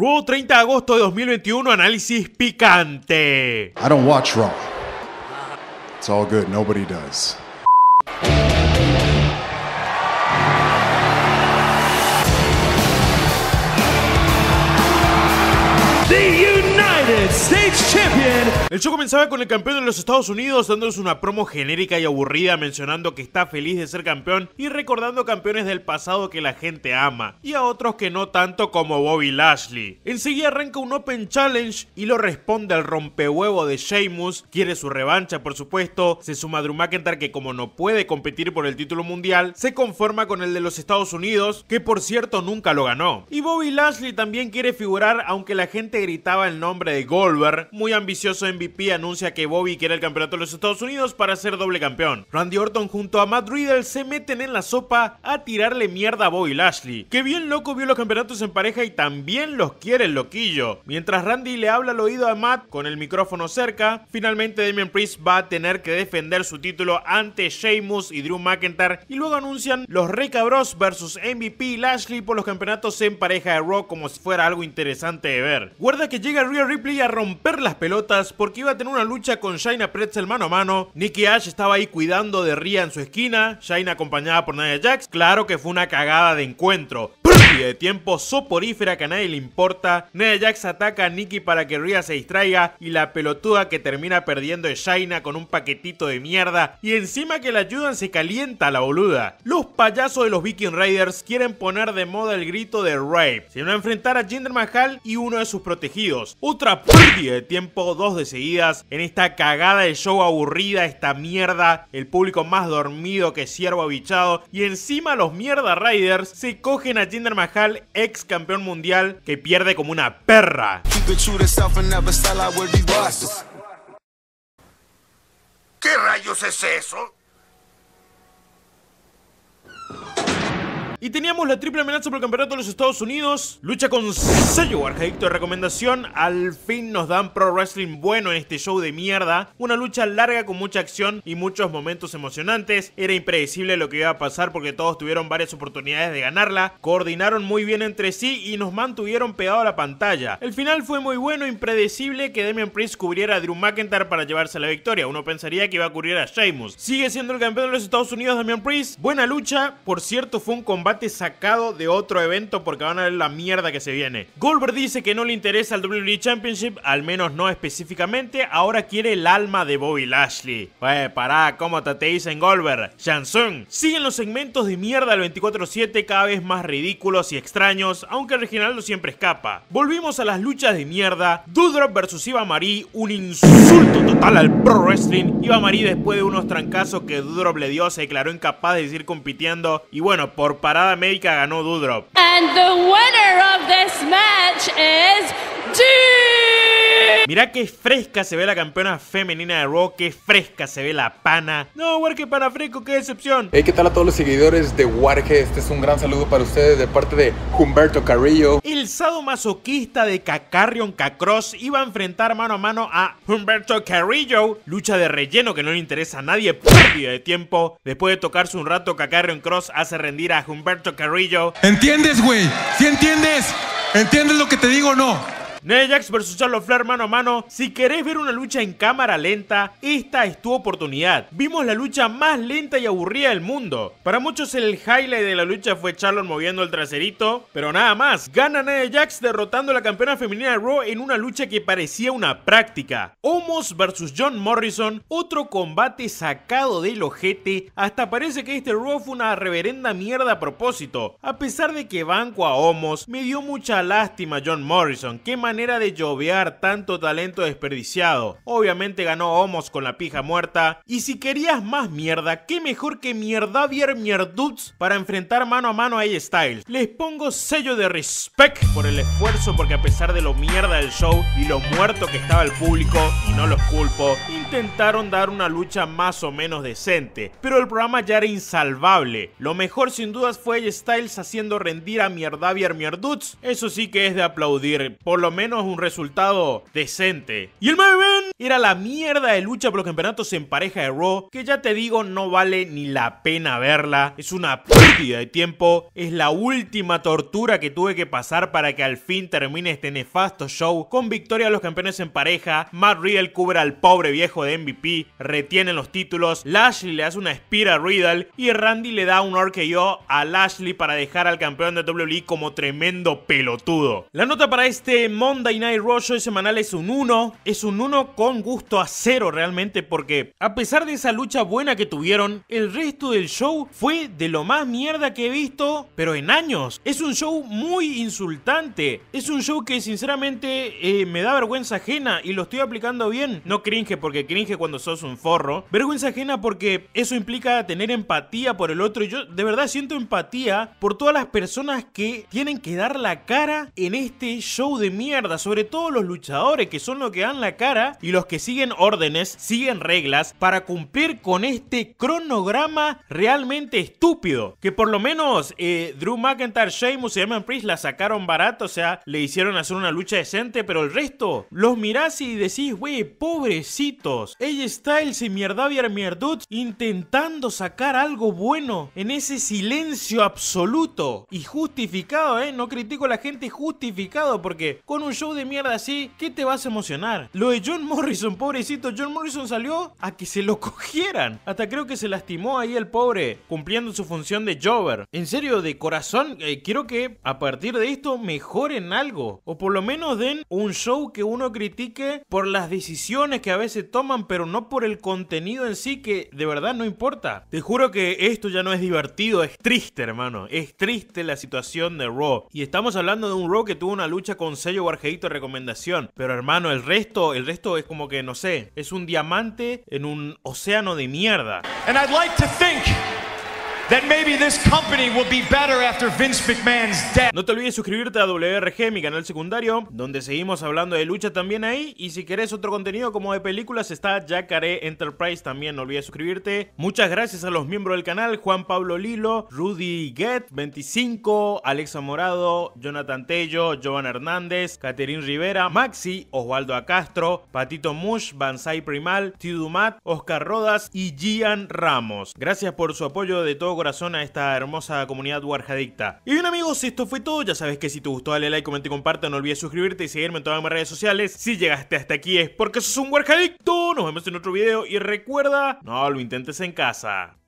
RAW 30 de agosto de 2021, análisis picante. I don't watch RAW. It's all good, nobody does. El show comenzaba con el campeón de los Estados Unidos dándoles una promo genérica y aburrida, mencionando que está feliz de ser campeón y recordando campeones del pasado que la gente ama y a otros que no tanto, como Bobby Lashley. Enseguida arranca un Open Challenge y lo responde al rompehuevo de Sheamus. Quiere su revancha, por supuesto. Se suma a Drew McIntyre, que como no puede competir por el título mundial, se conforma con el de los Estados Unidos, que por cierto nunca lo ganó. Y Bobby Lashley también quiere figurar, aunque la gente gritaba el nombre de Goldberg. Muy ambicioso, MVP anuncia que Bobby quiere el campeonato de los Estados Unidos para ser doble campeón. Randy Orton junto a Matt Riddle se meten en la sopa a tirarle mierda a Bobby Lashley, que bien loco vio los campeonatos en pareja y también los quiere el loquillo. Mientras Randy le habla al oído a Matt con el micrófono cerca, finalmente Damien Priest va a tener que defender su título ante Sheamus y Drew McIntyre, y luego anuncian los Recabros versus MVP y Lashley por los campeonatos en pareja de Raw, como si fuera algo interesante de ver. Guarda que llega Rhea Ripley a romper las pelotas porque iba a tener una lucha con Shayna Pretzel mano a mano. Nikki Ash estaba ahí cuidando de Rhea en su esquina, Shayna acompañada por Nadia Jax. Claro que fue una cagada de encuentro de tiempo soporífera que a nadie le importa. Nia Jax ataca a Nikki para que Rhea se distraiga, y la pelotuda que termina perdiendo es Shayna con un paquetito de mierda, y encima que la ayudan se calienta la boluda. Los payasos de los Viking Raiders quieren poner de moda el grito de rape. Se van a enfrentar a Jinder Mahal y uno de sus protegidos. Otra pérdida de tiempo, dos de seguidas, en esta cagada de show aburrida, esta mierda, el público más dormido que ciervo abichado, y encima los mierda Raiders se cogen a Jinder Mahal, ex campeón mundial, que pierde como una perra. ¿Qué rayos es eso? Y teníamos la triple amenaza por el campeonato de los Estados Unidos, lucha con sello arcadicto de recomendación. Al fin nos dan pro wrestling bueno en este show de mierda. Una lucha larga con mucha acción y muchos momentos emocionantes. Era impredecible lo que iba a pasar porque todos tuvieron varias oportunidades de ganarla, coordinaron muy bien entre sí y nos mantuvieron pegado a la pantalla. El final fue muy bueno, impredecible que Damien Priest cubriera a Drew McIntyre para llevarse la victoria. Uno pensaría que iba a cubrir a Sheamus. Sigue siendo el campeón de los Estados Unidos Damien Priest. Buena lucha, por cierto fue un combate sacado de otro evento porque van a ver la mierda que se viene. Goldberg dice que no le interesa el WWE Championship, al menos no específicamente, ahora quiere el alma de Bobby Lashley. Pará, ¿cómo te dicen Goldberg? Jansson. Siguen los segmentos de mierda al 24/7, cada vez más ridículos y extraños, aunque Reginaldo siempre escapa. Volvimos a las luchas de mierda. Doudrop versus Eva Marie, un insulto total al pro wrestling. Eva Marie, después de unos trancazos que Doudrop le dio, se declaró incapaz de seguir compitiendo, y bueno, por parada médica ganó Doudrop. And the winner of this match is Mirá qué fresca se ve la campeona femenina de Raw, qué fresca se ve la pana. No, Warge, para fresco, qué decepción. Hey, ¿qué tal a todos los seguidores de Warge? Este es un gran saludo para ustedes de parte de Humberto Carrillo. El sadomasoquista de Cacarion Cross iba a enfrentar mano a mano a Humberto Carrillo. Lucha de relleno que no le interesa a nadie, pérdida de tiempo. Después de tocarse un rato, Cacarion Cross hace rendir a Humberto Carrillo. ¿Entiendes, güey? ¿Sí entiendes? ¿Entiendes lo que te digo o no? Nia Jax vs Charlotte Flair mano a mano. Si querés ver una lucha en cámara lenta, esta es tu oportunidad. Vimos la lucha más lenta y aburrida del mundo. Para muchos el highlight de la lucha fue Charlotte moviendo el traserito, pero nada más. Gana Nia Jax derrotando a la campeona femenina de Raw en una lucha que parecía una práctica. Omos vs John Morrison, otro combate sacado del ojete. Hasta parece que este Raw fue una reverenda mierda a propósito. A pesar de que banco a Omos, me dio mucha lástima John Morrison. Qué manera de llovear tanto talento desperdiciado. Obviamente ganó Omos con la pija muerta. Y si querías más mierda, qué mejor que Mierdavier Mierduts para enfrentar mano a mano a AJ Styles. Les pongo sello de respect por el esfuerzo, porque a pesar de lo mierda del show y lo muerto que estaba el público, y no los culpo, intentaron dar una lucha más o menos decente, pero el programa ya era insalvable. Lo mejor sin dudas fue AJ Styles haciendo rendir a Mierdavier Mierduts. Eso sí que es de aplaudir. Por lo menos un resultado decente. Y el main event era la mierda de lucha por los campeonatos en pareja de Raw, que ya te digo, no vale ni la pena verla. Es una pérdida de tiempo, es la última tortura que tuve que pasar para que al fin termine este nefasto show con victoria de los campeones en pareja. Matt Riddle cubre al pobre viejo de MVP, retienen los títulos, Lashley le hace una spear a Riddle y Randy le da un RKO a Lashley para dejar al campeón de WWE como tremendo pelotudo. La nota para este Monday Night Raw semanal es un 1, con gusto a 0 realmente, porque a pesar de esa lucha buena que tuvieron, el resto del show fue de lo más mierda que he visto, pero en años. Es un show muy insultante, es un show que sinceramente me da vergüenza ajena y lo estoy aplicando bien. No cringe, porque cringe cuando sos un forro. Vergüenza ajena porque eso implica tener empatía por el otro, y yo de verdad siento empatía por todas las personas que tienen que dar la cara en este show de mierda, sobre todo los luchadores, que son los que dan la cara y los que siguen órdenes, siguen reglas para cumplir con este cronograma realmente estúpido. Que por lo menos Drew McIntyre, Sheamus y Damien Priest la sacaron barato, o sea, le hicieron hacer una lucha decente, pero el resto los mirás y decís, wey, pobrecitos. AJ Styles y Mierdaviar Mierdut intentando sacar algo bueno en ese silencio absoluto y justificado, no critico a la gente, justificado, porque con un show de mierda así, ¿qué te vas a emocionar? Lo de John Morrison, pobrecito, John Morrison salió a que se lo cogieran, hasta creo que se lastimó ahí el pobre, cumpliendo su función de jobber. En serio, de corazón, quiero que a partir de esto mejoren algo, o por lo menos den un show que uno critique por las decisiones que a veces toman, pero no por el contenido en sí, que de verdad no importa. Te juro que esto ya no es divertido, es triste, hermano, es triste la situación de Raw, y estamos hablando de un Raw que tuvo una lucha con sello guarjeito de recomendación, pero hermano, el resto es como que, no sé, es un diamante en un océano de mierda. And I'd like to think that maybe this company will be better after Vince McMahon's death. No te olvides suscribirte a WRG, mi canal secundario, donde seguimos hablando de lucha también ahí. Y si querés otro contenido como de películas, está Yacaré Enterprise también, no olvides suscribirte. Muchas gracias a los miembros del canal: Juan Pablo Lilo, Rudy Guet, 25, Alexa Morado, Jonathan Tello, Jovan Hernández, Caterín Rivera, Maxi, Osvaldo Acastro, Patito Mush, Banzai Primal, Tidumat, Oscar Rodas y Gian Ramos. Gracias por su apoyo de todo corazón a esta hermosa comunidad warjadicta. Y bien, amigos, esto fue todo. Ya sabes que si te gustó, dale like, comenta y comparte. No olvides suscribirte y seguirme en todas mis redes sociales. Si llegaste hasta aquí es porque sos un warjadicto. Nos vemos en otro video y recuerda, no lo intentes en casa.